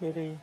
Berry.